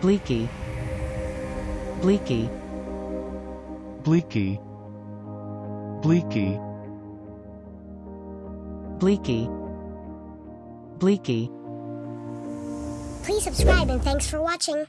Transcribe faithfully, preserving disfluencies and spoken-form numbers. bleaky, bleaky, bleaky, bleaky, bleaky, bleaky. Please subscribe and thanks for watching.